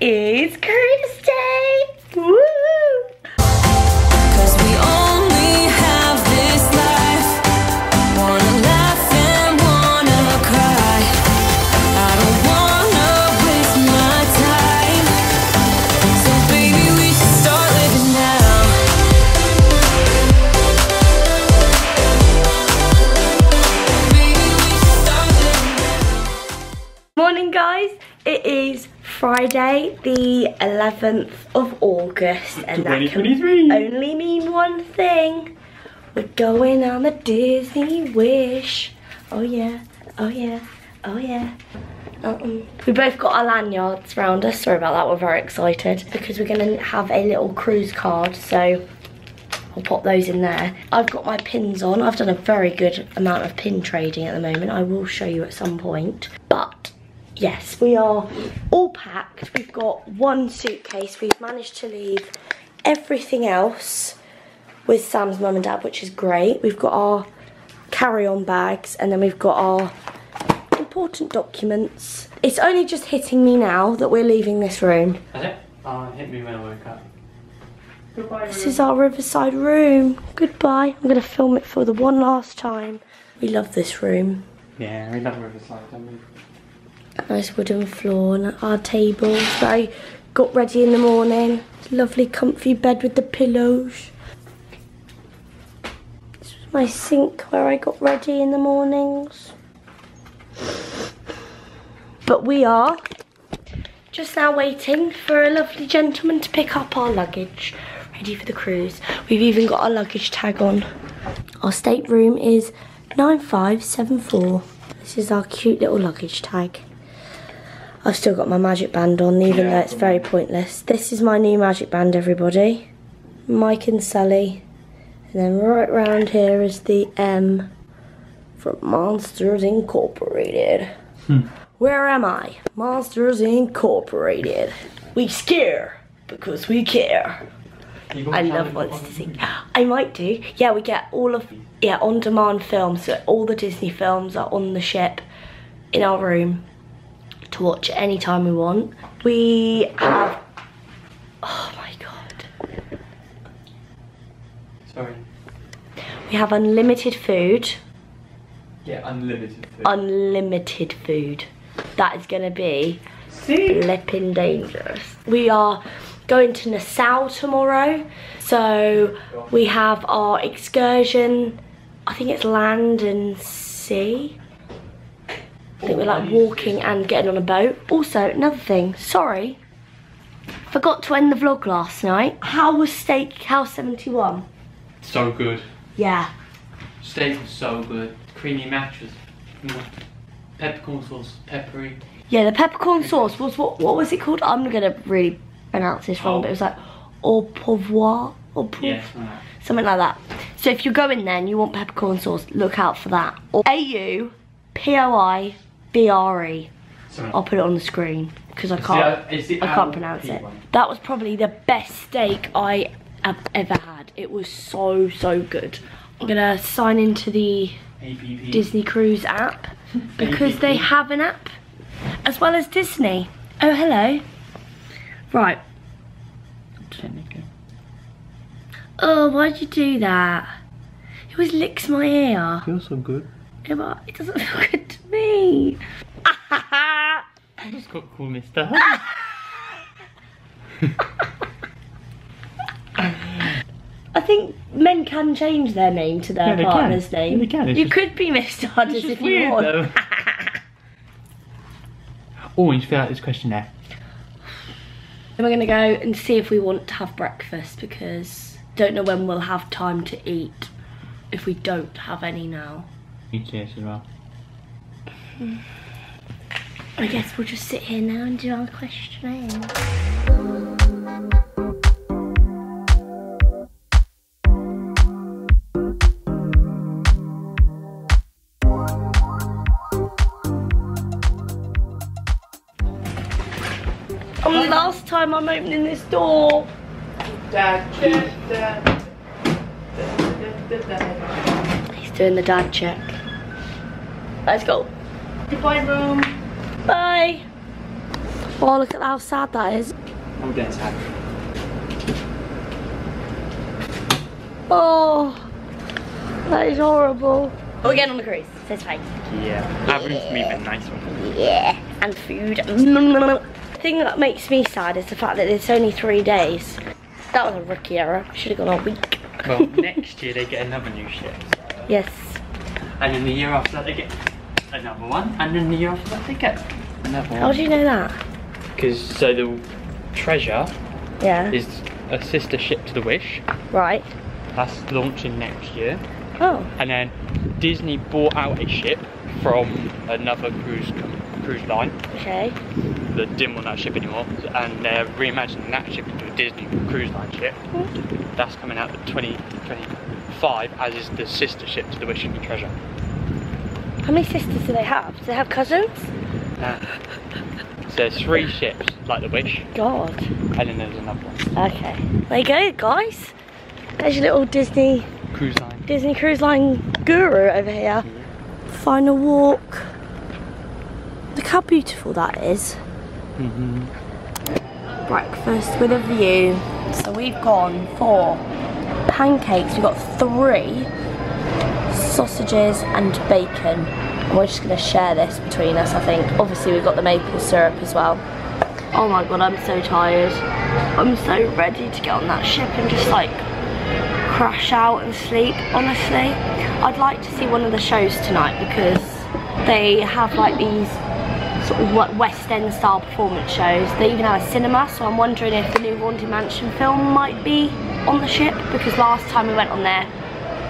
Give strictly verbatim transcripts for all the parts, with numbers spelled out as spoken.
It's Curtis Day! Woo! Cause we only have this life. Wanna laugh and wanna cry. I don't wanna waste my time. So baby, we should start living now. Baby, we should start living now. Morning guys, it is Friday the eleventh of August and that can only mean one thing. We're going on the Disney Wish. Oh yeah, oh yeah, oh yeah. Uh-uh. We both got our lanyards round us. Sorry about that, we're very excited because we're going to have a little cruise card, so I'll pop those in there. I've got my pins on. I've done a very good amount of pin trading at the moment. I will show you at some point. But yes, we are all packed. We've got one suitcase. We've managed to leave everything else with Sam's mum and dad, which is great. We've got our carry-on bags and then we've got our important documents. It's only just hitting me now that we're leaving this room. Is it? Oh, it hit me when I woke up. Goodbye, room. This is our Riverside room. Goodbye. I'm going to film it for the one last time. We love this room. Yeah, we love Riverside, don't we? Nice wooden floor and our tables that I got ready in the morning. Lovely comfy bed with the pillows. This was my sink where I got ready in the mornings. But we are just now waiting for a lovely gentleman to pick up our luggage, ready for the cruise. We've even got our luggage tag on. Our stateroom is nine five seven four. This is our cute little luggage tag. I've still got my magic band on, even yeah, though it's very pointless. This is my new magic band, everybody. Mike and Sally. And then right round here is the M from Monsters Incorporated. Hmm. Where am I? Monsters Incorporated. We scare because we care. I love Walt Disney. I might do. Yeah, we get all of, yeah, on-demand films. So all the Disney films are on the ship in our room to watch any time we want. We have, oh my god. Sorry. We have unlimited food. Yeah, unlimited food. Unlimited food. That is gonna be flipping dangerous. We are going to Nassau tomorrow. So we have our excursion, I think it's land and sea. I think we're like walking and getting on a boat. Also, another thing, sorry, forgot to end the vlog last night. How was Steakhouse seventy-one? So good. Yeah. Steak was so good. Creamy matches. Peppercorn sauce, peppery. Yeah, the peppercorn sauce was, what What was it called? I'm going to really pronounce this wrong, oh. but it was like au poivre, au poivre, yeah, something, like something like that. So if you're going there and you want peppercorn sauce, look out for that. Or A U P O I V R E. I'll put it on the screen because I can't. Is it, is it I can't pronounce it. That was probably the best steak I have ever had. It was so so good. I'm gonna sign into the A P P. Disney Cruise app because A P P. They have an app as well as Disney. Oh hello. Right. Oh, why'd you do that? It always licks my ear. Feels so good. Yeah, but it doesn't feel good to me. I just got cool, Mister. I think men can change their name to their yeah, partner's can. name. Yeah, they can. You just, could be Mister Hodges if you want. Oh, you should fill out this questionnaire. Then we're going to go and see if we want to have breakfast because don't know when we'll have time to eat if we don't have any now. As well. I guess we'll just sit here now and do our questionnaire. Only um, last time I'm opening this door. Dad, check, dad. He's doing the dad check. Let's go. Goodbye, room. Bye. Oh, look at how sad that is. I'm getting sad. Oh, that is horrible. We're getting on the cruise, so it's fine. Yeah, having yeah. me been nice one. Yeah, and food. The thing that makes me sad is the fact that it's only three days. That was a rookie error. Should have gone a week. Well, next year they get another new ship. Yes. And then the year after that they get another one, and then the year after that they get another one. How do you know that? Because so the Treasure. Yeah. Is a sister ship to the Wish. Right. That's launching next year. Oh. And then Disney bought out a ship from another cruise cruise line. Okay. They didn't want that ship anymore, and they're reimagining that ship into a Disney cruise line ship. Mm. That's coming out in twenty twenty-five, as is the sister ship to the Wish and the Treasure. How many sisters do they have? Do they have cousins? Nah. So there's three ships, like the Wish. God. And then there's another one. Okay. There you go, guys. There's your little Disney cruise line. Disney cruise line guru over here. Final walk. Look how beautiful that is. Mm-hmm. Breakfast with a view. So we've gone for pancakes. We've got three sausages and bacon. And we're just going to share this between us, I think. Obviously, we've got the maple syrup as well. Oh my god, I'm so tired. I'm so ready to get on that ship and just like crash out and sleep, honestly. I'd like to see one of the shows tonight because they have like these sort of like West End style performance shows. They even have a cinema, so I'm wondering if the new Haunted Mansion film might be on the ship, because last time we went on there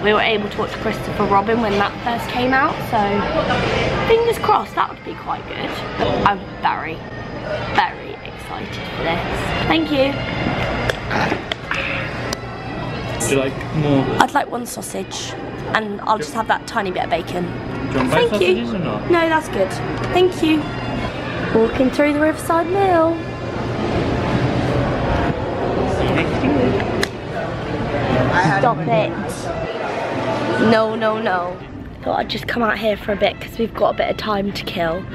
we were able to watch Christopher Robin when that first came out, so fingers crossed that would be quite good. I'm very, very excited for this. Thank you. Do you like more? I'd like one sausage and I'll just have that tiny bit of bacon. Do you want both sausages or not? No, that's good. Thank you. Walking through the Riverside Mill. Stop it. No, no, no. Thought I'd just come out here for a bit because we've got a bit of time to kill.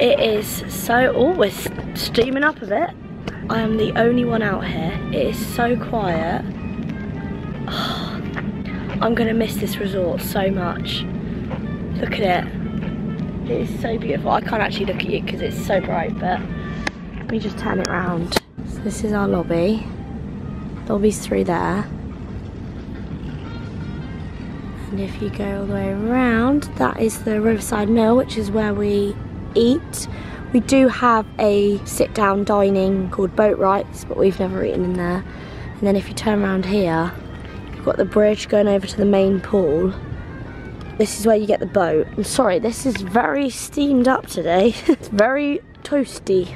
It is so... Oh, we're steaming up a bit. I am the only one out here. It is so quiet. Oh, I'm going to miss this resort so much. Look at it. It is so beautiful. I can't actually look at you because it's so bright, but let me just turn it round. So this is our lobby. Lobby's through there. And if you go all the way around, that is the Riverside Mill, which is where we eat. We do have a sit-down dining called Boat Rights, but we've never eaten in there. And then if you turn around here, you've got the bridge going over to the main pool. This is where you get the boat. I'm sorry, this is very steamed up today. It's very toasty.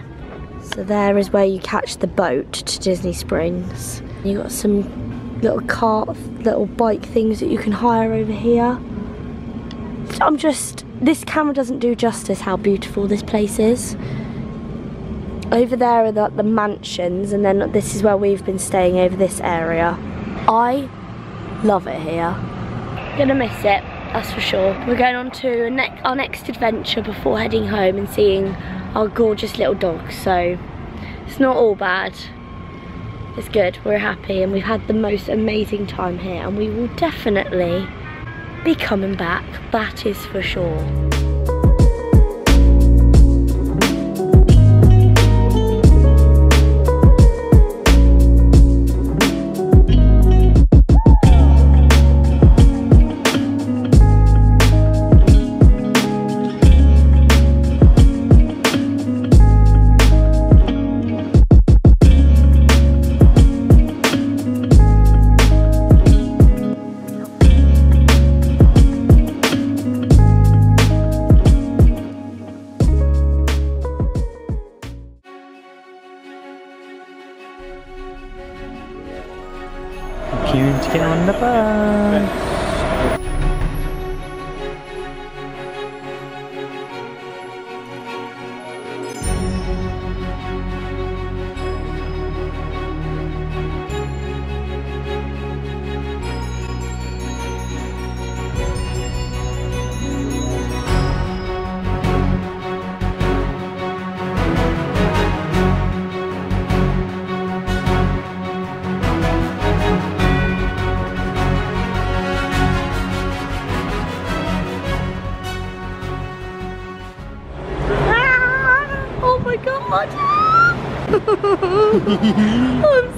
So there is where you catch the boat to Disney Springs. You've got some little cart, little bike things that you can hire over here. I'm just, this camera doesn't do justice how beautiful this place is. Over there are the, the mansions, and then this is where we've been staying over this area. I love it here. Gonna miss it. That's for sure. We're going on to ne our next adventure before heading home and seeing our gorgeous little dog, so it's not all bad. It's good, we're happy, and we've had the most amazing time here, and we will definitely be coming back, that is for sure. To get on the bus. so much. I'm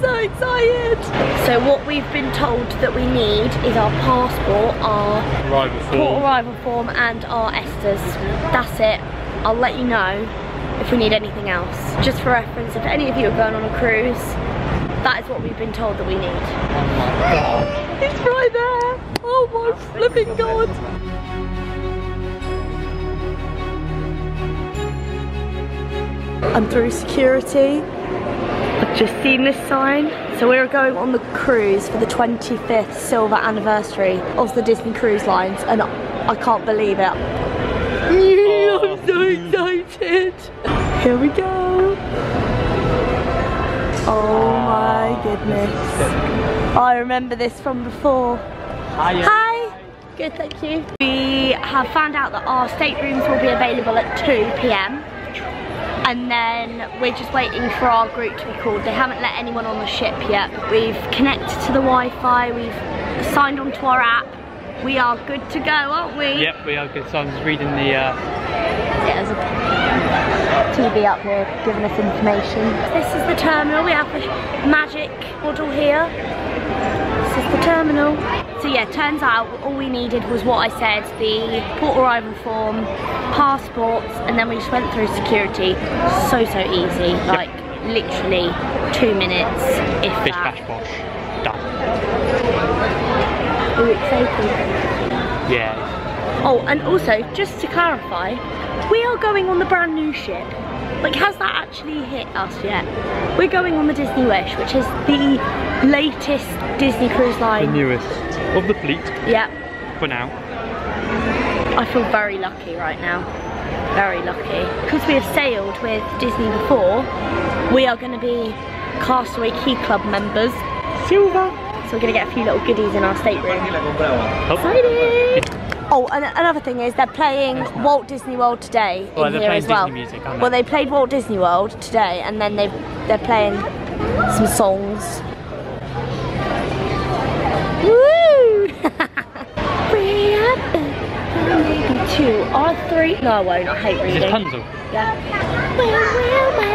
so excited. So what we've been told that we need is our passport, our arrival form. port arrival form and our Estes. That's it. I'll let you know if we need anything else. Just for reference, if any of you are going on a cruise, that is what we've been told that we need. Oh my God. It's right there. Oh my flipping God. I'm through security. I've just seen this sign. So we're going on the cruise for the twenty-fifth silver anniversary of the Disney Cruise Lines, and I can't believe it. I'm so excited. Here we go. Oh my goodness. I remember this from before. Hiya. Hi. Good, thank you. We have found out that our staterooms will be available at two p m and then we're just waiting for our group to be called. They haven't let anyone on the ship yet. We've connected to the Wi-Fi. We've signed onto our app. We are good to go, aren't we? Yep, we are good. So I'm just reading the... Uh... Yeah, there's a T V up here giving us information. This is the terminal. We have a magic model here. This is the terminal. So yeah, turns out all we needed was what I said, the port arrival form, passports, and then we just went through security. So, so easy. Yep. Like, literally two minutes, if Bish, that. Bash, bosh. Done. Excited. Yeah. Oh, and also, just to clarify, we are going on the brand new ship. Like, has that actually hit us yet? We're going on the Disney Wish, which is the latest Disney Cruise Line. The newest of the fleet. Yeah. For now. I feel very lucky right now. Very lucky. Because we have sailed with Disney before, we are going to be Castaway Key Club members. Silver. So we're going to get a few little goodies in our stateroom. Excited! Oh, and another thing is they're playing Walt Disney World today well, in here as well. Disney music, well, they played Walt Disney World today, and then they they're playing some songs. Woo! Two or three. No, I won't. I hate reading. Is it Rapunzel? Yeah. Where will my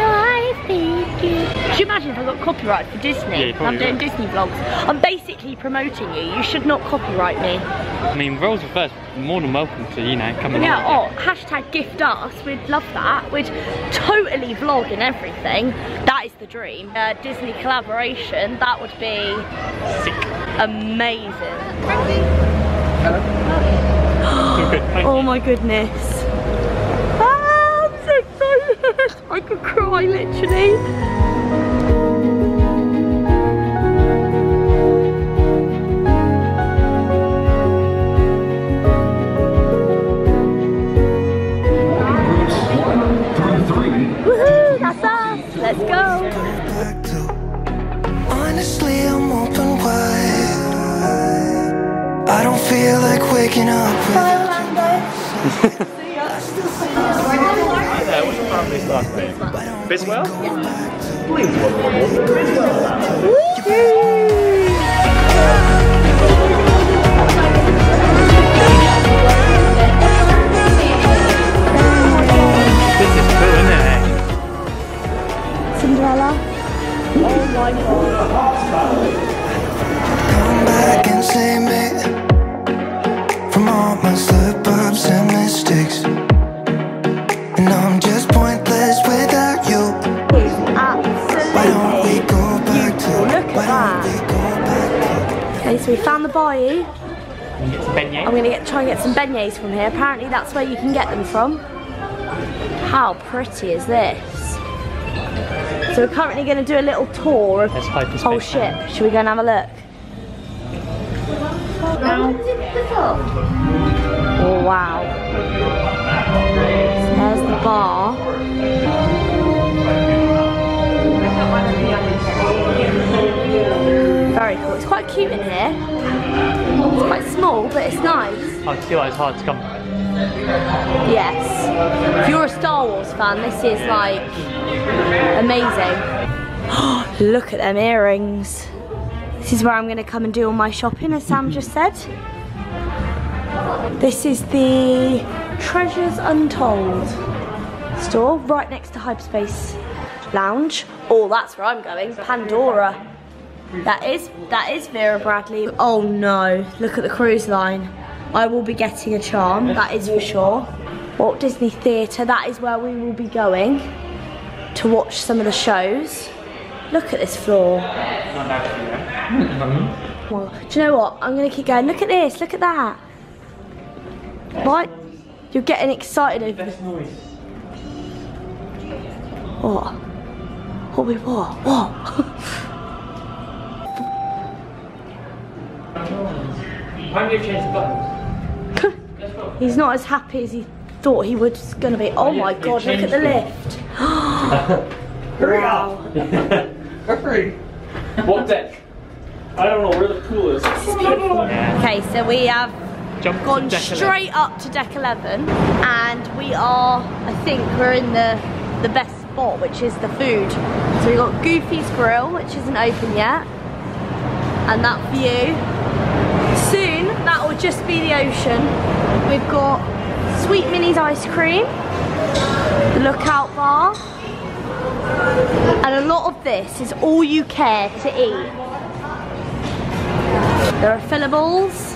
life be? Good? Could you imagine if I got copyright for Disney? Yeah, I'm doing will. Disney vlogs. I'm basically promoting you. You should not copyright me. I mean, Rolls are first. More than welcome to, you know, coming yeah, along. Yeah, oh, hashtag gift us. We'd love that. We'd totally vlog and everything. That is the dream. Uh, Disney collaboration, that would be... Sick. Amazing. Hello. Oh, good, oh my goodness. Ah, I'm so excited. I could cry, literally. Let's go. Honestly, I'm open wide. I don't feel like waking up. Hi there, what's your family's last name? Biswell? Yeah. This is cool, isn't it? Cinderella. Oh my God. Come back and save me from all my slip-ups and mistakes. And I'm just pointless without you. Absolutely. Why don't we go back to look at that? Okay, so we found the bayou. Get some beignets. I'm gonna get try and get some beignets from here. Apparently that's where you can get them from. How pretty is this? So we're currently going to do a little tour of the whole ship. Should we go and have a look? Oh wow. So there's the bar. Very cool. It's quite cute in here. It's quite small, but it's nice. I feel like it's hard to come. Yes. If you're a Star Wars fan, this is like amazing. Look at them earrings. This is where I'm going to come and do all my shopping, as Sam just said. This is the Treasures Untold store right next to Hyperspace Lounge. Oh, that's where I'm going. Pandora. That is, that is Vera Bradley. Oh no, look at the cruise line. I will be getting a charm, that is for sure. Walt Disney Theatre, that is where we will be going to watch some of the shows. Look at this floor. Well, do you know what? I'm going to keep going. Look at this, look at that. Right? You're getting excited over this. What? What? What? What? What? He's not as happy as he thought he was going to be. Oh my god, look at the lift. Hurry up! Hurry! What deck? I don't know where the pool is. This is beautiful. Okay, so we have gone straight up to deck eleven and we are, I think we're in the, the best spot, which is the food. So we've got Goofy's Grill, which isn't open yet, and that view. Soon, that will just be the ocean. We've got Sweet Minnie's ice cream, the Lookout Bar, and a lot of this is all you care to eat. There are fillables,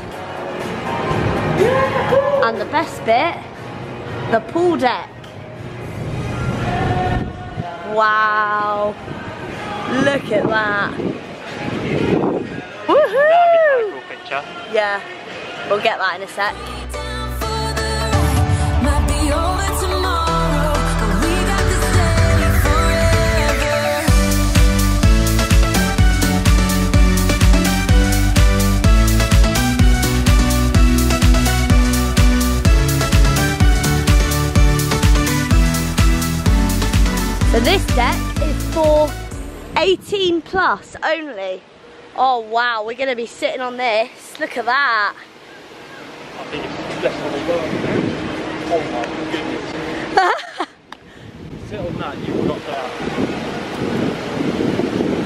and the best bit, the pool deck. Wow, look at that. Woohoo! Yeah, we'll get that in a sec. So this deck is for eighteen plus only. Oh wow, we're gonna be sitting on this. Look at that. I think it's the best one we've got. Oh my goodness. Sit on that, you've got that.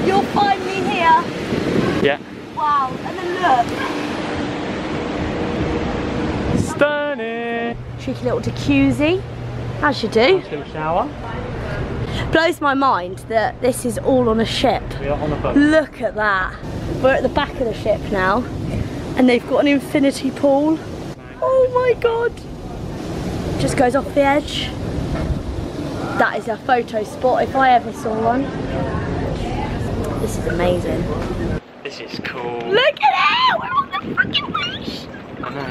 You'll find me here. Yeah. Wow, and then look. Stunning. Cheeky little jacuzzi, as you do. Nice little shower. Blows my mind that this is all on a ship. We are on a boat. Look at that. We're at the back of the ship now, and they've got an infinity pool. Oh my god! Just goes off the edge. That is a photo spot if I ever saw one. This is amazing. This is cool. Look at it! We're on the freaking beach! I know.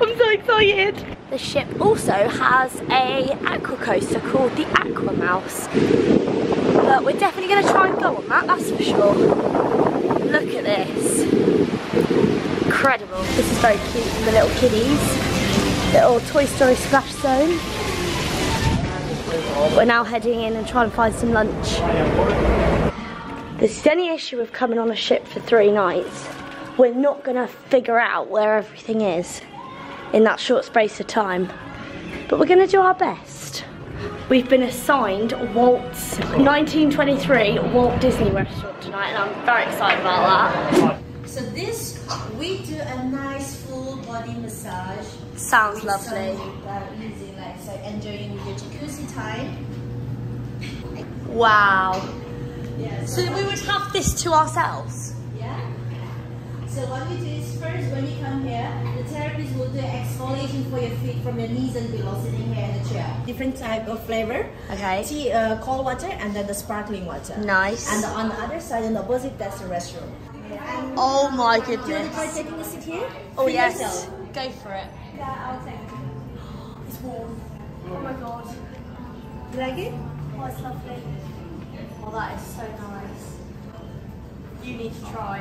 I'm so excited. The ship also has a aqua coaster called the Aqua Mouse, but we're definitely going to try and go on that, that's for sure. Look at this, incredible. This is very cute for the little kiddies, little Toy Story splash zone. We're now heading in and trying to find some lunch. This is the only issue with coming on a ship for three nights, we're not going to figure out where everything is in that short space of time, but we're gonna do our best. We've been assigned Walt's nineteen twenty-three Walt Disney restaurant tonight, and I'm very excited about that. So this, we do a nice full body massage. Sounds lovely. Some easy, like, so enjoying your jacuzzi time. Wow. Yeah, so so we would have this to ourselves? Yeah. So what we do is first, when you come here, the therapist will do exfoliation for your feet from your knees and below, sitting here in the chair. Different type of flavor. Okay. Tea, uh, cold water, and then the sparkling water. Nice. And on the other side, on the opposite, that's the restroom. And oh my goodness. Do you want to try taking a seat here? Oh yes. Yourself. Go for it. Yeah, I'll take it. It's warm. Oh my god. You like it? Oh, it's lovely. Oh, that is so nice. You need to try.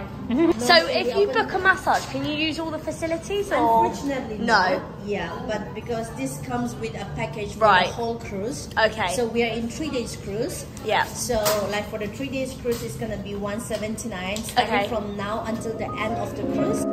So if you book a massage, can you use all the facilities or? Unfortunately no. Yeah, but because this comes with a package for right. the whole cruise. Okay. So we are in three days cruise. Yeah. So like for the three days cruise, it's gonna be one seventy-nine starting okay. from now until the end of the cruise.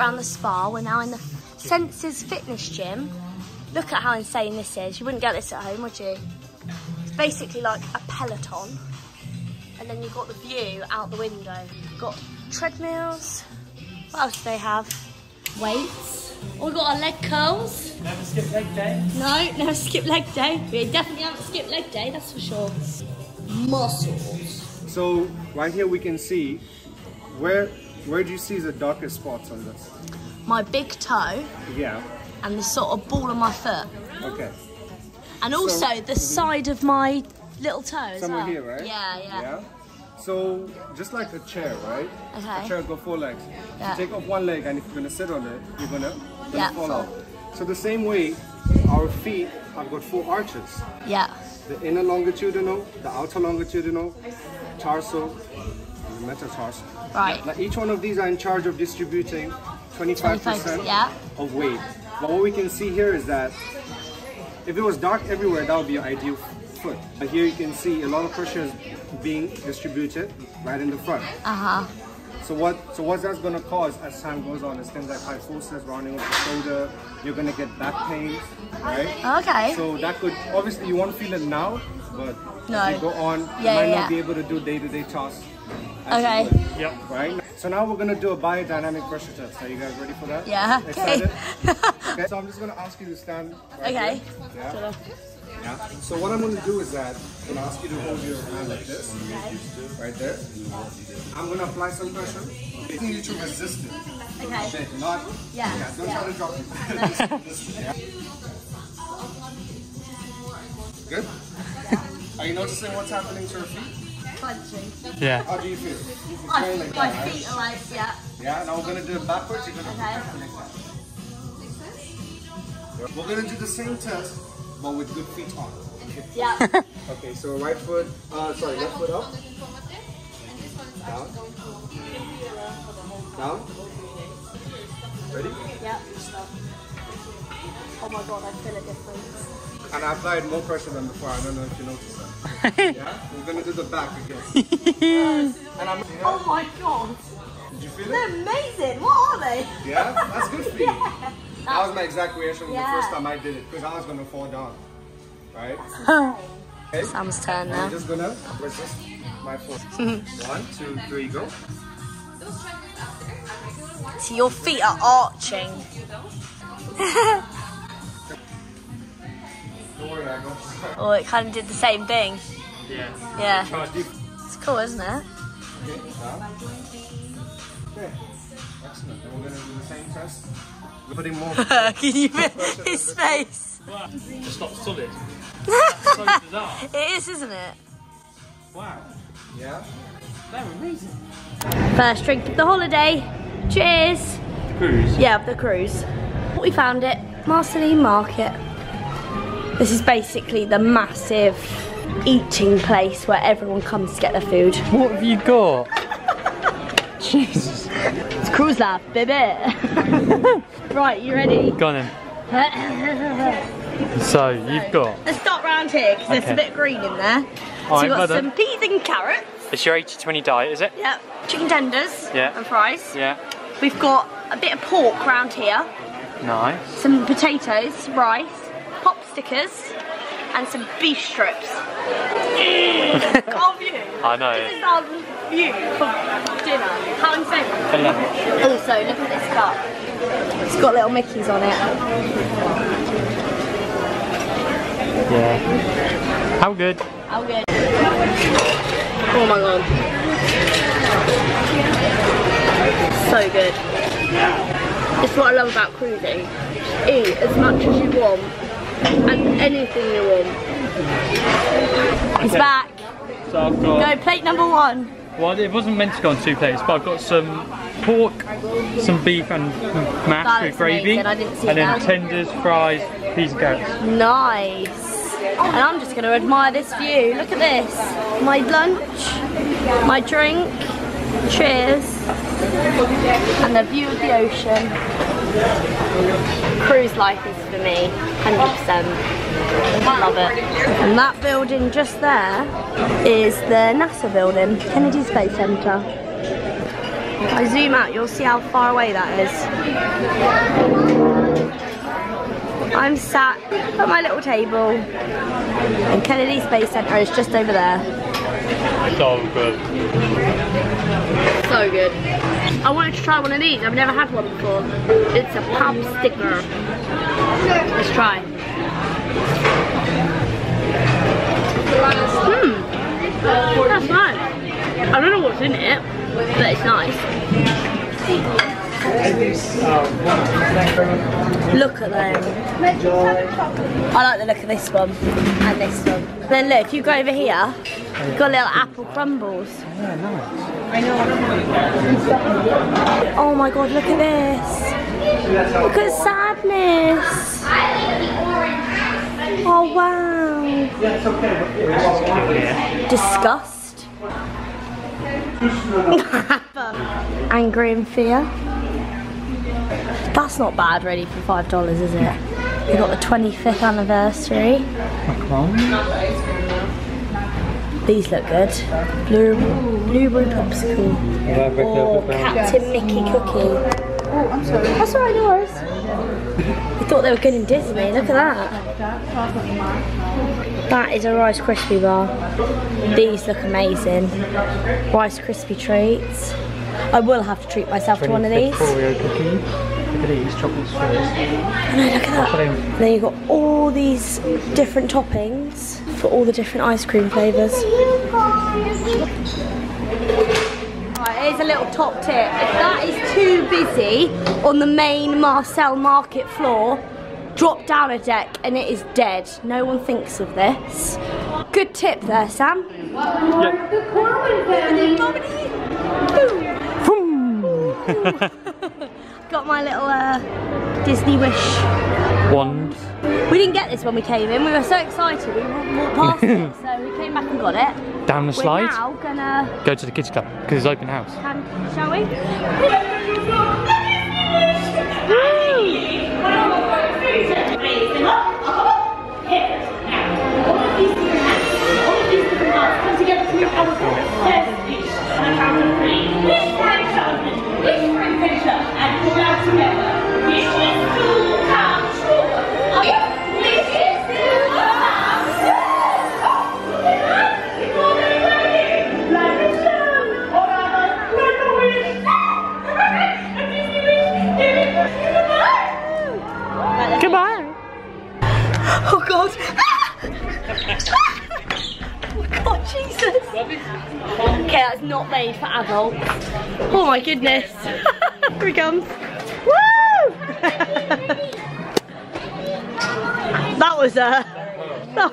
around the spa. We're now in the Senses fitness gym. Look at how insane this is. You wouldn't get this at home, would you? It's basically like a Peloton. And then you've got the view out the window. You've got treadmills. What else do they have? Weights. Oh, we've got our leg curls. Never skip leg day. No, never skip leg day. We definitely haven't skipped leg day, that's for sure. Muscles. So right here we can see, where where do you see the darkest spots on this? My big toe. Yeah. And the sort of ball of my foot. Okay. And also so, the mm-hmm. side of my little toe as Somewhere well. Here, right? Yeah, yeah, yeah. So just like a chair, right? Okay. A chair got four legs. Yeah. So you take off one leg and if you're gonna sit on it, you're gonna, gonna yeah, fall off. So the same way, our feet have got four arches. Yeah. The inner longitudinal, the outer longitudinal, tarsal, and the metatarsal. Right. Now each one of these are in charge of distributing twenty-five percent yeah. of weight. But what we can see here is that if it was dark everywhere, that would be your ideal foot. But here you can see a lot of pressure is being distributed right in the front. Uh-huh. So what so what that's going to cause as time goes on is things like kyphosis, rounding of the shoulder. You're going to get back pain, right? Okay. So that could, obviously you won't feel it now, but no. as you go on, yeah, you might yeah. not be able to do day-to-day tasks. Okay. Yep. Right? So now we're going to do a biodynamic pressure test. Are you guys ready for that? Yeah. Excited? Okay. Okay. So I'm just going to ask you to stand right Okay. here. Yeah. Sure. Yeah. So what I'm going to do is that I'm going to ask you to hold your hand like this, okay. right there. I'm going to apply some pressure. I need you to resist it. Okay. Okay. Not, yeah. yeah. Don't yeah. try to drop it. yeah. Good? Yeah. Are you noticing what's happening to your feet? Clenching. Yeah. How do you feel? My, like my that, feet right? are like, yeah. Yeah, now we're going to do it backwards. You're going to okay. do it like that. We're going to do the same test, but with good feet on. Yeah. Okay, so right foot, uh, sorry, left foot up. Down. Down. Ready? Yeah. Oh my god, I feel a difference. And I applied more pressure than before, I don't know if you noticed that. Yeah? We're gonna do the back again. uh, and I'm, yeah. Oh my god. Did you feel They're it? They're amazing, what are they? Yeah, that's good for you. Yeah. That was my exact reaction yeah. the first time I did it, because I was going to fall down, right? Okay. Sam's turn now. I'm just going to resist my force. One, two, three, go. So your feet are arching. Don't worry, I go. Oh, it kind of did the same thing. Yeah. Yeah. It's cool, isn't it? Okay. Okay. Excellent. Then we're going to do the same test. Putting more Can you feel his face? Just not solid. That's so bizarre. It is, isn't it? Wow. Yeah. They're amazing. First drink of the holiday. Cheers. The cruise? Yeah, the cruise. We found it. Marceline Market. This is basically the massive eating place where everyone comes to get their food. What have you got? Jesus. It's cruise life, baby. Right, you ready? Go on then. So, you've got... Let's stop round here, because okay. there's a bit of green in there. So right, you've got some peas and carrots. It's your eighty twenty diet, is it? Yep. Chicken tenders yeah. and fries. Yeah. We've got a bit of pork round here. Nice. Some potatoes, rice, pop stickers, and some beef strips. Our view. I know. This is our view for dinner. How insane. Yeah. Also, look at this cup. It's got little Mickeys on it. Yeah. How good? How good. Oh my god. So good. It's what I love about cruising. Eat as much as you want and anything you want. It's okay. back. So I've got Go plate number one. Well, it wasn't meant to go on two plates, but I've got some pork, some beef and mash that with gravy, and, I didn't see and then that. tenders, fries, peas and carrots. Nice. And I'm just going to admire this view. Look at this. My lunch, my drink, cheers, and the view of the ocean. Cruise life is for me, one hundred percent. Love it. And that building just there is the NASA building, Kennedy Space Center. If I zoom out, you'll see how far away that is. I'm sat at my little table and Kennedy Space Center is just over there. So good. So good. I wanted to try one of these. I've never had one before. It's a pub sticker. Let's try. Hmm. That's nice. I don't know what's in it, but it's nice. Look at them. I like the look of this one and this one. Then look, if you go over here, you've got little apple crumbles. Oh my god, look at this. Look at sadness. Oh wow. Yeah, it's okay. Disgust. Anger and fear. That's not bad really for five dollars, is it? We've got the twenty-fifth anniversary. Macron. These look good. Blue, blueberry popsicle. Or Captain Mickey cookie. Oh, I'm sorry. That's alright, no worries. We thought they were good in Disney, look at that. That is a Rice Krispie bar. These look amazing. Rice Krispie treats. I will have to treat myself to one of these. Oreo cookie. Look at these, chocolate swirls. Oh no, look at that. And then you've got all these different toppings for all the different ice cream flavours. Here's a little top tip. If that is too busy on the main Marceline Market floor, drop down a deck and it is dead. No one thinks of this. Good tip there, Sam. Yep. The Corwin family. Got my little uh, Disney Wish wand. We didn't get this when we came in. We were so excited. We walked past it, so we came back and got it. Down the slide. We're now gonna go to the kids club because it's open house. Can, shall we? Oh my goodness. Here he comes. Woo! That was uh, a that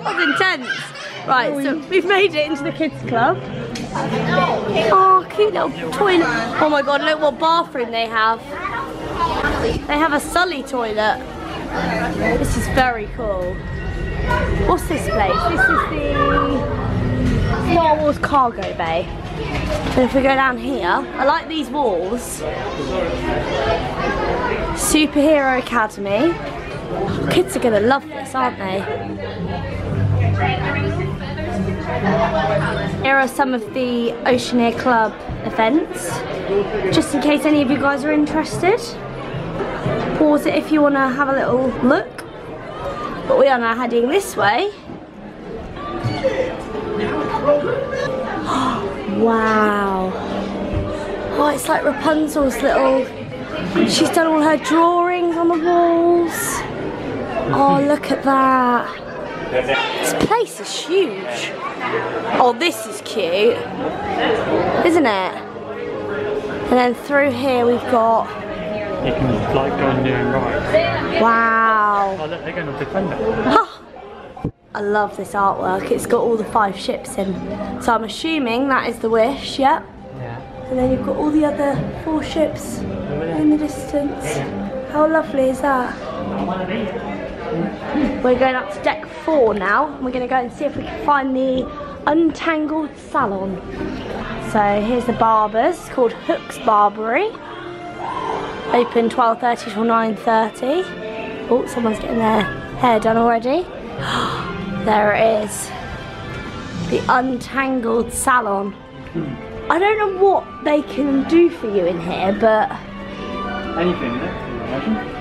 was intense. Right, so we've made it into the kids club. Oh, cute little toilet. Oh my god, look what bathroom they have. They have a Sully toilet. This is very cool. What's this place? This is the Star Wars cargo bay. But if we go down here, I like these walls. Superhero Academy. Kids are gonna love this, aren't they? Here are some of the Oceaneer Club events, just in case any of you guys are interested. Pause it if you wanna have a little look. But we are now heading this way. Wow. Oh, it's like Rapunzel's little... She's done all her drawings on the walls. Oh, look at that. This place is huge. Oh, this is cute. Isn't it? And then through here we've got... You can, like, go on and right. Wow. Oh, look, they're going on Defender. Huh. I love this artwork. It's got all the five ships in. So I'm assuming that is the Wish, yeah? Yeah. And then you've got all the other four ships in the distance. How lovely is that? We're going up to deck four now. We're going to go and see if we can find the Untangled Salon. So here's the barbers. It's called Hooks Barbery. Open twelve thirty till nine thirty. Oh, someone's getting their hair done already. There it is. The Untangled Salon. I don't know what they can do for you in here, but... Anything, isn't it?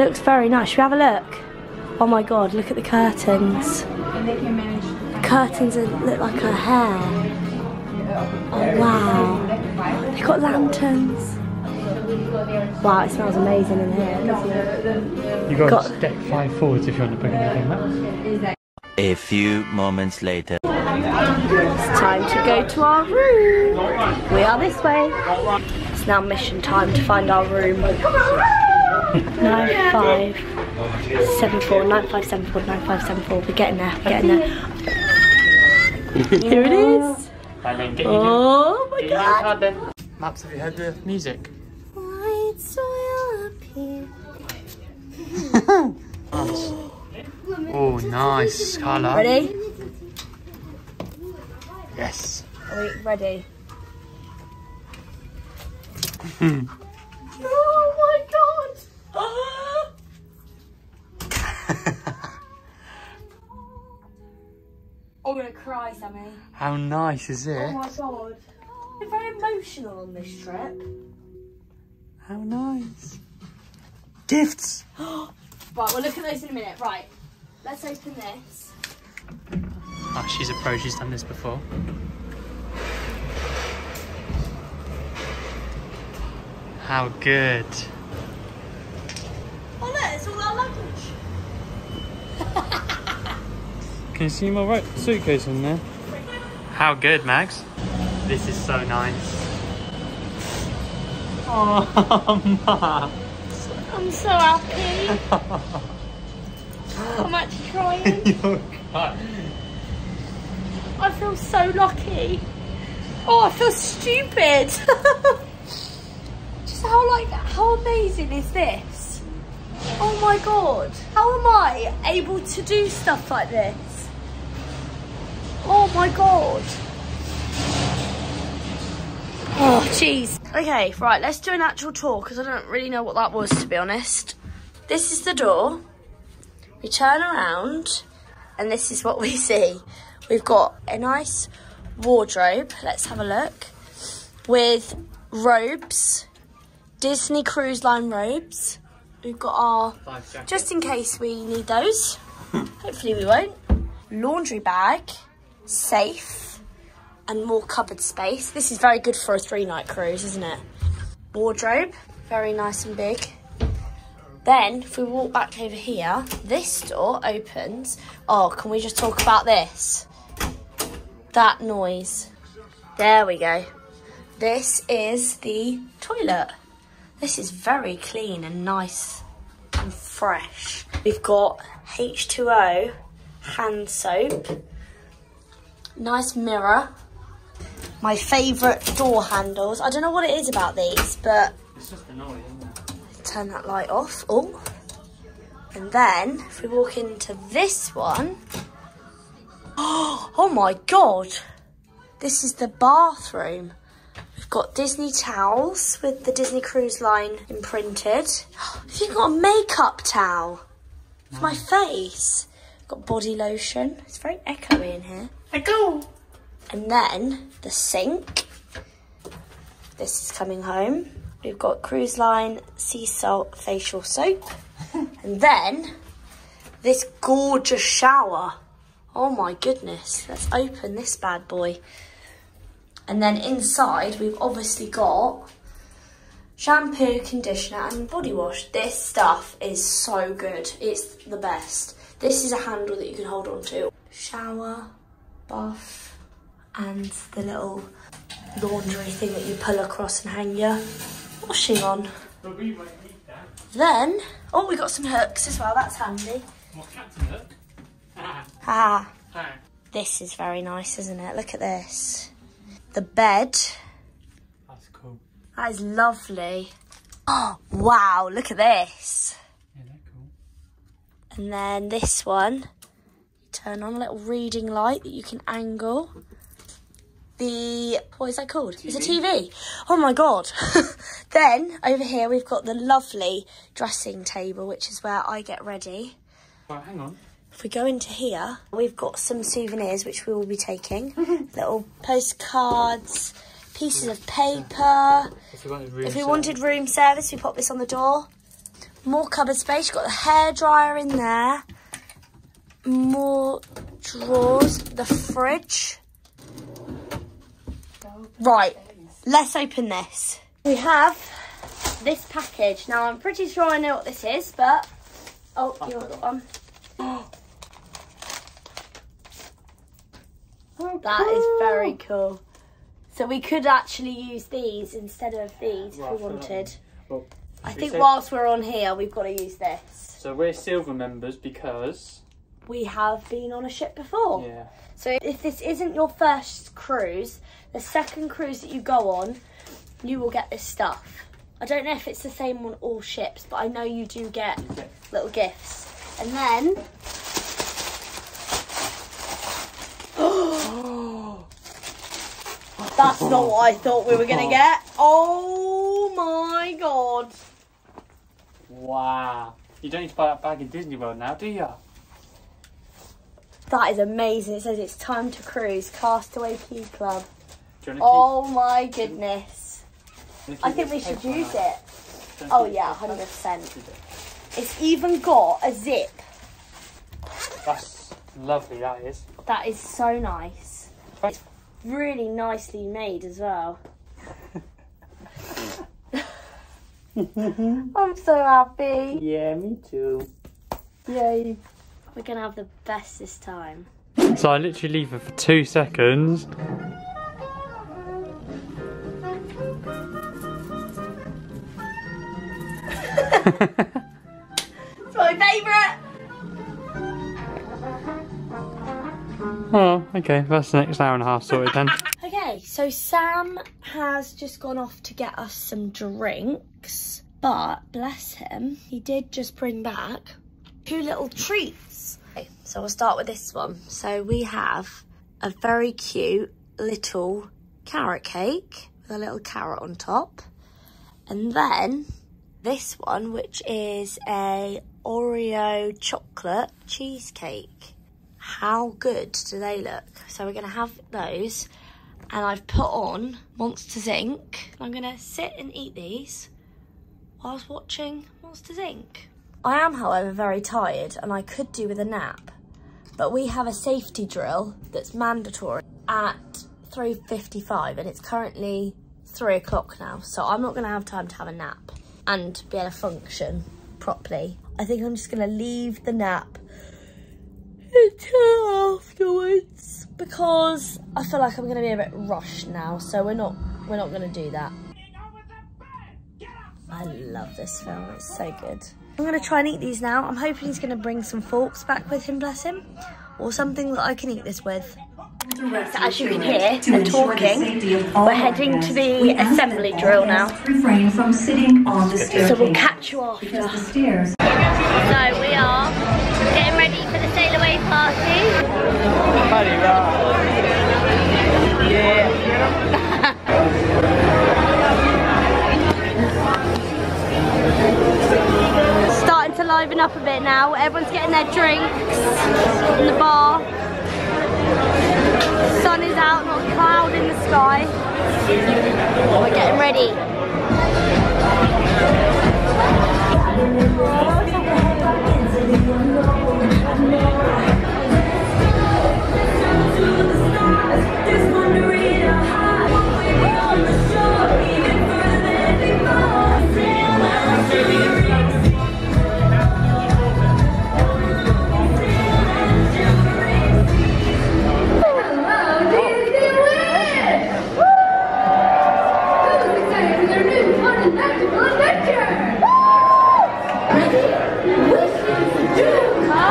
It looks very nice. Should we have a look? Oh my god, look at the curtains. The curtains look like her hair. Oh wow. They've got lanterns. Wow, it smells amazing in here, doesn't it? You've got, got step five forwards if you want to bring anything up. A few moments later. It's time to go to our room. We are this way. It's now mission time to find our room. nine five seven four, nine five seven four, nine five seven four. We're getting there, we're getting there. Here it is. Oh my god. Maps, have you heard the music? White soil up here. Nice. Oh, nice colour. Ready? Yes. Are we ready? Oh my god! I'm gonna cry, Sammy. How nice is it? Oh my god. We're very emotional on this trip. How nice. Gifts! Right, we'll look at those in a minute. Right, let's open this. Ah, oh, she's a pro, she's done this before. How good. Oh look, it's all our luggage. Can you see my right suitcase in there? How good, Max. This is so nice. Oh, Max. I'm so happy. I'm actually crying. You're crying. I feel so lucky. Oh, I feel stupid. Just how, like, how amazing is this? Oh my god. How am I able to do stuff like this? Oh my god. Oh, jeez. Okay, right, let's do an actual tour, because I don't really know what that was, to be honest. This is the door. We turn around, and this is what we see. We've got a nice wardrobe. Let's have a look. With robes, Disney Cruise Line robes. We've got our, Five jackets. Just in case we need those. Hopefully we won't. Laundry bag, safe. And more cupboard space. This is very good for a three-night cruise, isn't it? Wardrobe, very nice and big. Then, if we walk back over here, this door opens. Oh, can we just talk about this? That noise. There we go. This is the toilet. This is very clean and nice and fresh. We've got H two O hand soap. Nice mirror. My favourite door handles. I don't know what it is about these, but... It's just annoying, isn't it? Turn that light off. Oh. And then, if we walk into this one... Oh, oh my god. This is the bathroom. We've got Disney towels with the Disney Cruise Line imprinted. You've got a makeup towel. For my face. Got body lotion. It's very echoey in here. Echo! And then the sink. This is coming home. We've got Cruise Line sea salt facial soap. And then this gorgeous shower. Oh my goodness. Let's open this bad boy. And then inside we've obviously got shampoo, conditioner and body wash. This stuff is so good. It's the best. This is a handle that you can hold on to. Shower, bath. And the little laundry thing that you pull across and hang your washing on. Then, oh, we got some hooks as well, that's handy. Ah, this is very nice, isn't it? Look at this. The bed. That's cool. That is lovely. Oh, wow, look at this. Yeah, that's cool. And then this one, turn on a little reading light that you can angle. The, what is that called? T V. It's a T V. Oh my god. Then over here we've got the lovely dressing table, which is where I get ready. Right, hang on. If we go into here, we've got some souvenirs which we will be taking. Little postcards, pieces of paper. If we wanted room, if we wanted room service, we pop this on the door. More cupboard space. You've got the hairdryer in there. More drawers. The fridge. Right, let's open this. We have this package. Now, I'm pretty sure I know what this is, but... Oh, you want that one. That is very cool. So we could actually use these instead of these if we wanted. I think whilst we're on here, we've got to use this. So we're silver members because... we have been on a ship before. Yeah. So if this isn't your first cruise, the second cruise that you go on, you will get this stuff. I don't know if it's the same on all ships, but I know you do get little gifts. And then... that's not what I thought we were going to get. Oh my God. Wow. You don't need to buy that bag in Disney World now, do you? That is amazing. It says it's time to cruise. Castaway Key Club. Oh my goodness. I think we should use it. Oh yeah, one hundred percent. It's even got a zip. That's lovely, that is. That is so nice. It's really nicely made as well. I'm so happy. Yeah, me too. Yay. We're going to have the best this time. So I literally leave it for two seconds. It's my favourite! Oh, okay, that's the next hour and a half sorted then. Okay, so Sam has just gone off to get us some drinks, but bless him, he did just bring back two little treats. Okay, so we'll start with this one. So we have a very cute little carrot cake with a little carrot on top, and then this one, which is a Oreo chocolate cheesecake. How good do they look? So we're gonna have those, and I've put on Monsters Incorporated. I'm gonna sit and eat these whilst watching Monsters Incorporated. I am, however, very tired and I could do with a nap, but we have a safety drill that's mandatory at three fifty-five and it's currently three o'clock now, so I'm not gonna have time to have a nap and be able to function properly. I think I'm just gonna leave the nap until afterwards because I feel like I'm gonna be a bit rushed now, so we're not, we're not gonna do that. I love this film, it's so good. I'm gonna try and eat these now. I'm hoping he's gonna bring some forks back with him, bless him, or something that I can eat this with. So as you can hear, they're talking. We're heading to the assembly drill now. So we'll catch you after. So we are getting ready for the sail away party. Yeah. To liven up a bit now. Everyone's getting their drinks in the bar. The sun is out, not a cloud in the sky. We're getting ready. Ready? Wishes do come.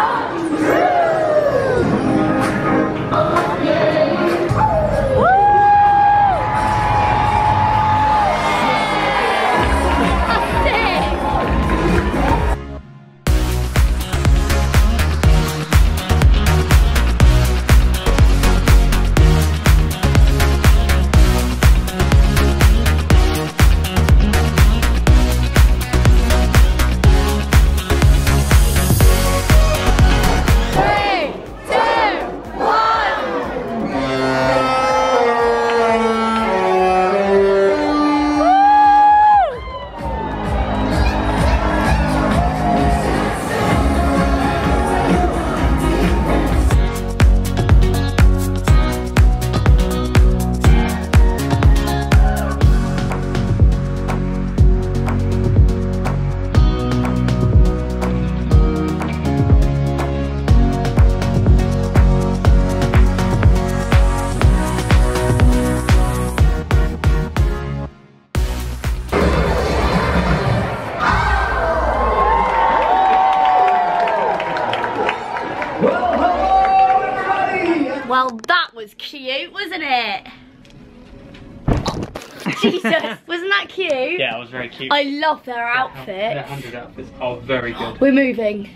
Jesus, wasn't that cute? Yeah, it was very cute. I love their outfits. Their hundred outfits are very good. We're moving.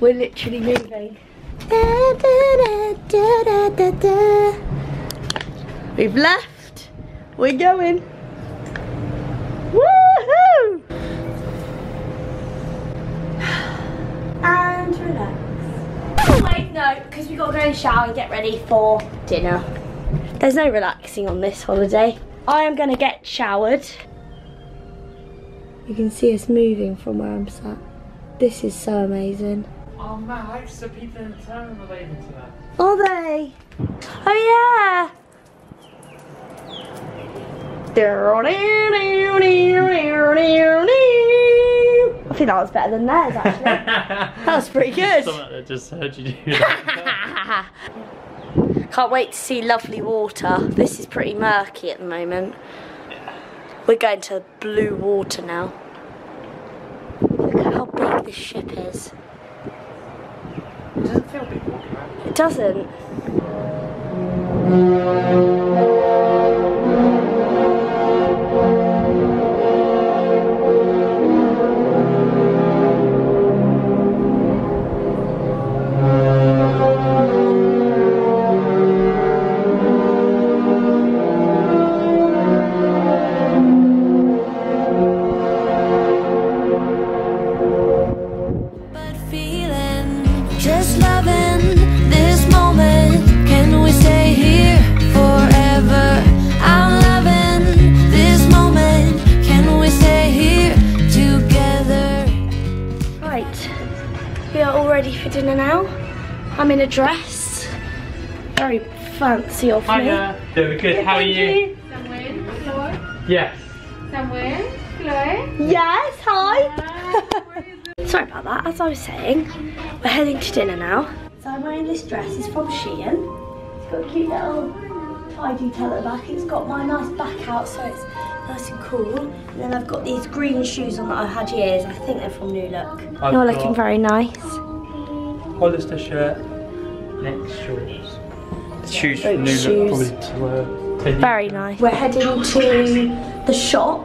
We're literally moving. Da, da, da, da, da, da. We've left. We're going. Woohoo! And relax. Oh wait, no, because we've got to go and shower and get ready for dinner. There's no relaxing on this holiday. I am going to get showered. You can see us moving from where I'm sat. This is so amazing. Oh man, I like the people in the town relating to that. Are they? Oh yeah! I think that was better than theirs actually. That was pretty good. Someone that just heard you do that. Can't wait to see lovely water. This is pretty murky at the moment. Yeah. We're going to blue water now. Look at how big this ship is. It doesn't feel big walking around. It doesn't. Dress, very fancy of me. Very good. How are you? Samuel, hello. Yes. Samuel, hello. Yes, hi. Uh, Sorry about that. As I was saying, we're heading to dinner now. So I'm wearing this dress. It's from Shein. It's got a cute little tie detail at the back. It's got my nice back out, so it's nice and cool. And then I've got these green shoes on that I've had years. I think they're from New Look. You're looking very nice. Hollister shirt. Next shoes. Shoes, yeah, new shoes. Look, probably very nice. We're heading to the shop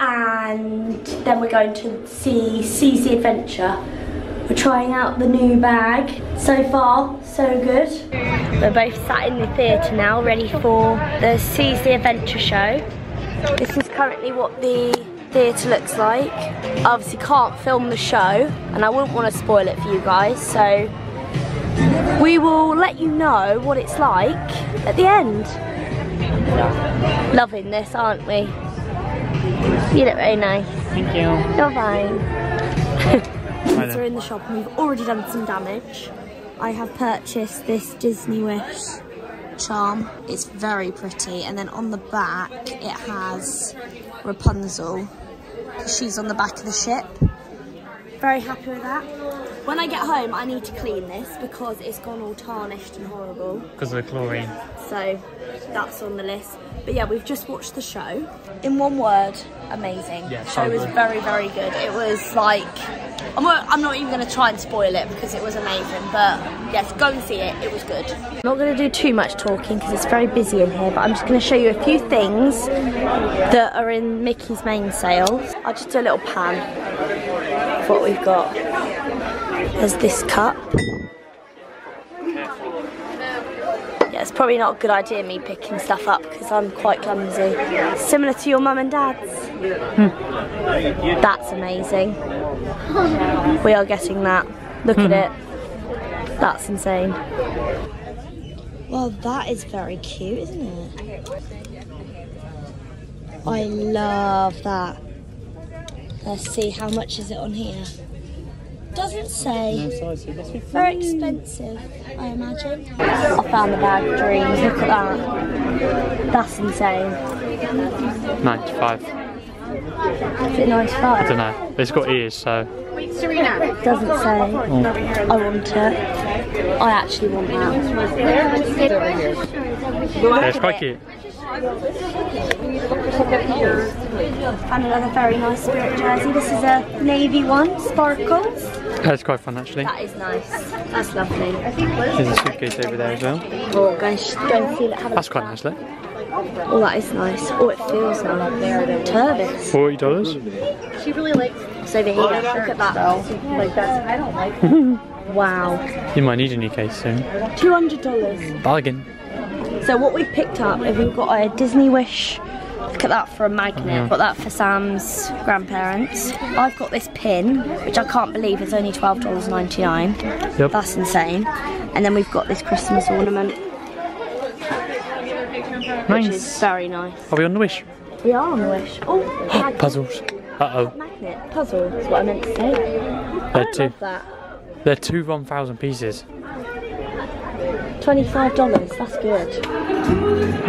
and then we're going to see Seas the Adventure. We're trying out the new bag. So far, so good. We're both sat in the theatre now, ready for the Seas the Adventure show. This is currently what the theatre looks like. I obviously can't film the show and I wouldn't want to spoil it for you guys, so we will let you know what it's like at the end. Loving this, aren't we? You look very nice. Thank you. You're fine. We're in the shop and we've already done some damage. I have purchased this Disney Wish charm. It's very pretty, and then on the back it has Rapunzel. She's on the back of the ship. Very happy with that. When I get home, I need to clean this because it's gone all tarnished and horrible. Because of the chlorine. So, that's on the list. But yeah, we've just watched the show. In one word, amazing. Yeah, the show was very, very good. It was like, I'm not, I'm not even going to try and spoil it because it was amazing. But yes, go and see it. It was good. I'm not going to do too much talking because it's very busy in here. But I'm just going to show you a few things that are in Mickey's main sales. I'll just do a little pan. What we've got. There's this cup. Yeah, it's probably not a good idea me picking stuff up because I'm quite clumsy. Similar to your mum and dad's. Hmm. That's amazing. We are getting that. Look hmm. at it. That's insane. Well, that is very cute, isn't it? I love that. Let's see, how much is it on here? Doesn't say. Very expensive, I imagine. I found the bag of dreams, look at that. That's insane. ninety-five. Is it ninety-five? I don't know, it's got ears, so. Serena. Doesn't say. Mm. I want it. I actually want that. Yeah, it's quite cute. And another very nice spirit jersey. This is a navy one, sparkles. That's quite fun actually. That is nice. That's lovely. There's a suitcase over there as well. Oh, go and, go and feel it. Have That's a quite nice look. Oh, that is nice. Oh, it feels nice. Turbans. forty dollars? She really likes this over here. Look at that. Like that. I don't like it. Wow. You might need a new case soon. two hundred dollars. Bargain. So what we've picked up is we've got a Disney Wish. Look at that for a magnet. Oh, yeah. Got that for Sam's grandparents. I've got this pin, which I can't believe is only twelve ninety-nine. Yep. That's insane. And then we've got this Christmas ornament. Nice. Which is very nice. Are we on the Wish? We are on the Wish. Oh, puzzles. Uh oh. Magnet puzzle is what I meant to say. They're I two. That. They're two one thousand pieces. twenty-five dollars. That's good.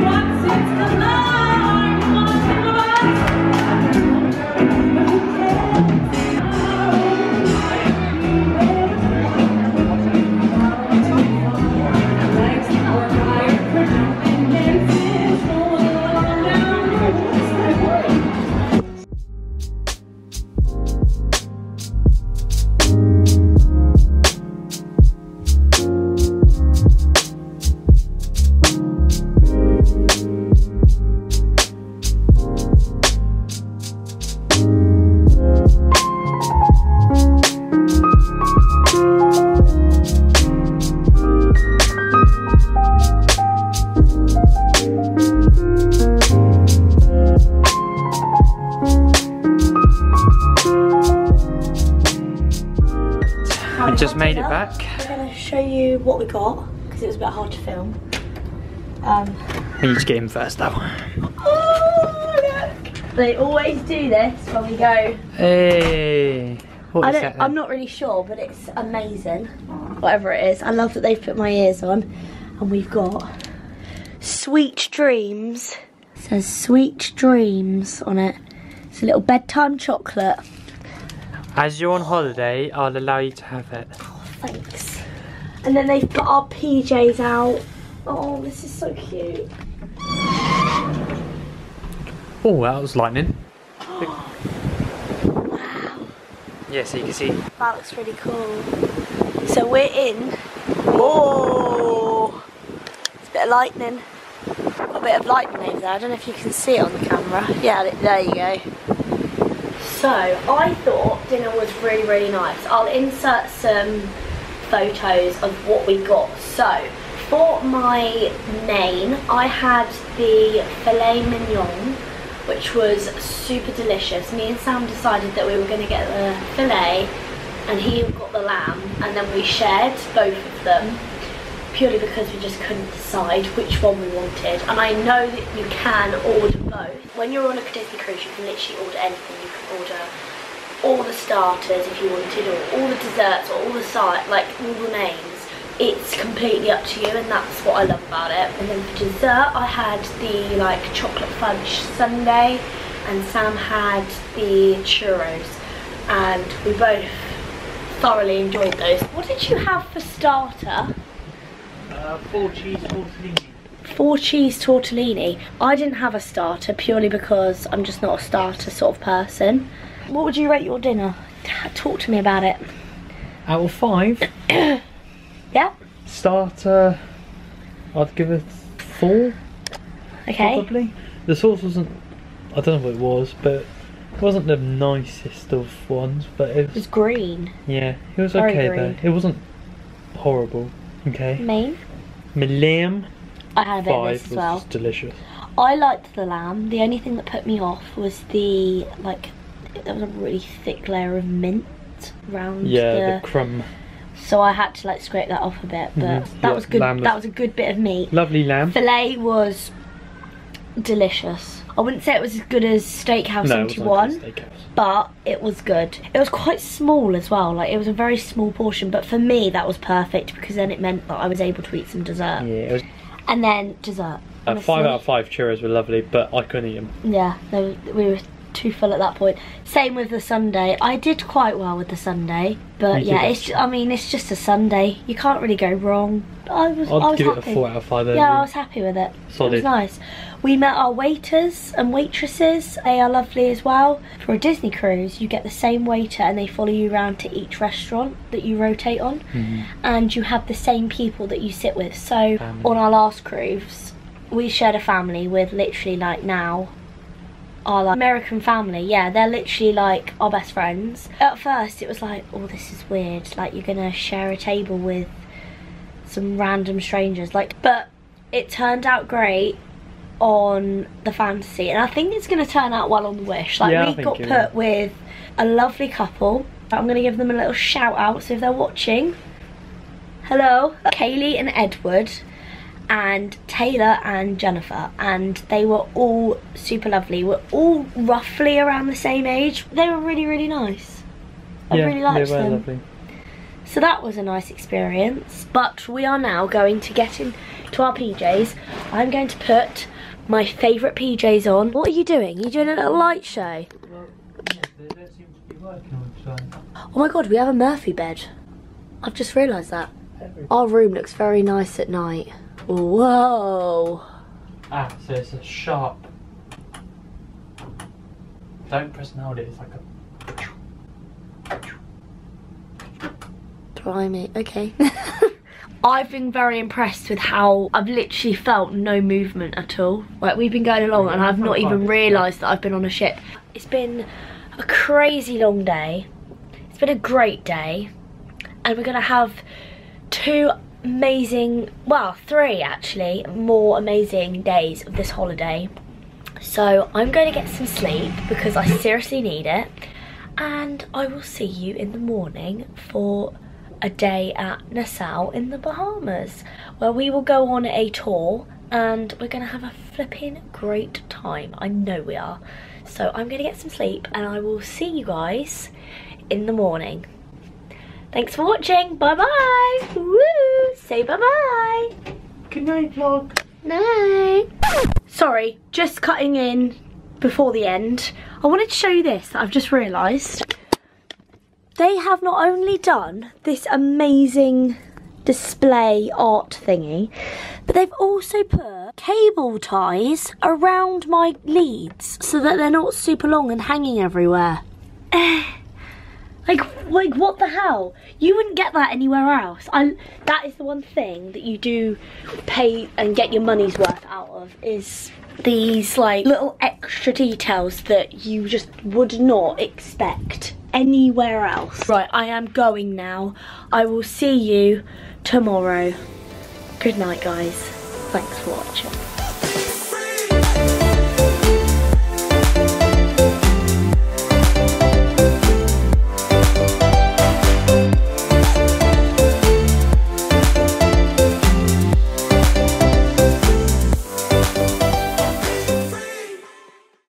What we got, because it was a bit hard to film. Um, we need to get in first though. Oh look! They always do this when we go. Hey! What I is don't, that, I'm not really sure, but it's amazing. Whatever it is. I love that they've put my ears on. And we've got Sweet Dreams. It says Sweet Dreams on it. It's a little bedtime chocolate. As you're on holiday, I'll allow you to have it. Oh, thanks. And then they've got our P Js out. Oh, this is so cute. Oh, that was lightning. Wow. Yeah, so you can see. That looks really cool. So we're in. Oh, it's a bit of lightning. A bit of lightning over there. I don't know if you can see it on the camera. Yeah, there you go. So I thought dinner was really, really nice. I'll insert some photos of what we got. So for my main I had the filet mignon, which was super delicious. Me and Sam decided that we were going to get the filet and he got the lamb, and then we shared both of them purely because we just couldn't decide which one we wanted. And I know that you can order both. When you're on a Disney cruise you can literally order anything. You can order all the starters if you wanted, or all the desserts, or all the side, like all the mains. It's completely up to you, and that's what I love about it. And then for dessert I had the like chocolate fudge sundae, and Sam had the churros, and we both thoroughly enjoyed those. What did you have for starter? Uh, four cheese tortellini. Four cheese tortellini. I didn't have a starter purely because I'm just not a starter sort of person. What would you rate your dinner? Talk to me about it. Out of five? Yeah. Starter, I'd give it four. Okay. Probably. The sauce wasn't, I don't know what it was, but it wasn't the nicest of ones. But it was, it was green. Yeah, it was very okay green. Though. It wasn't horrible. Okay. Me? My lamb. I had a bit five of this as well. Delicious. I liked the lamb. The only thing that put me off was the like. There was a really thick layer of mint around yeah, the... Yeah, the crumb. So I had to like scrape that off a bit, but mm-hmm. that yeah, was good. That was... was a good bit of meat. Lovely lamb. Filet was delicious. I wouldn't say it was as good as Steakhouse seventy-one, no, Steakhouse. But it was good. It was quite small as well. Like it was a very small portion, but for me that was perfect because then it meant that I was able to eat some dessert. Yeah. It was... And then dessert. Uh, five out of five churros were lovely, but I couldn't eat them. Yeah, they, we were. Too full at that point. Same with the sundae. I did quite well with the sundae, but you yeah, it's. Just, I mean, it's just a sundae. You can't really go wrong. I was. I'd I was give happy. It a four out of five. Then yeah, I was happy with it. Solid. It was nice. We met our waiters and waitresses. They are lovely as well. For a Disney cruise, you get the same waiter, and they follow you around to each restaurant that you rotate on, mm-hmm. and you have the same people that you sit with. So um, on our last cruise, we shared a family with literally like now our like, American family. Yeah, they're literally like our best friends. At first it was like, oh, this is weird, like you're gonna share a table with some random strangers, like, but it turned out great on the fantasy, and I think it's gonna turn out well on the Wish. Like, yeah, we got put with a lovely couple. I'm gonna give them a little shout out, so if they're watching, hello. Kaylee and Edward and Taylor and Jennifer, and they were all super lovely. We're all roughly around the same age. They were really, really nice. I yeah, really liked they were them. Lovely. So that was a nice experience, but we are now going to get into our P Js. I'm going to put my favourite P Js on. What are you doing? You're doing a little light show? Well, yeah, they don't seem to be working on the time. Oh my god, we have a Murphy bed. I've just realised that. Everything. Our room looks very nice at night. Whoa. Ah, so it's a sharp. Don't press nail it, it's like a. Blimey, okay. I've been very impressed with how I've literally felt no movement at all. Like, we've been going along and I've not even realised that I've been on a ship. It's been a crazy long day. It's been a great day. And we're gonna have two amazing, well, three actually, more amazing days of this holiday. So I'm going to get some sleep because I seriously need it, and I will see you in the morning for a day at Nassau in the Bahamas, where we will go on a tour and we're going to have a flipping great time. I know we are. So I'm going to get some sleep and I will see you guys in the morning. Thanks for watching. Bye bye. Woo! Say bye bye. Good night, vlog. Night. Sorry, just cutting in before the end. I wanted to show you this that I've just realised. They have not only done this amazing display art thingy, but they've also put cable ties around my leads so that they're not super long and hanging everywhere. Like, like, what the hell? You wouldn't get that anywhere else. I, that is the one thing that you do pay and get your money's worth out of, is these, like, little extra details that you just would not expect anywhere else. Right, I am going now. I will see you tomorrow. Good night, guys. Thanks for watching.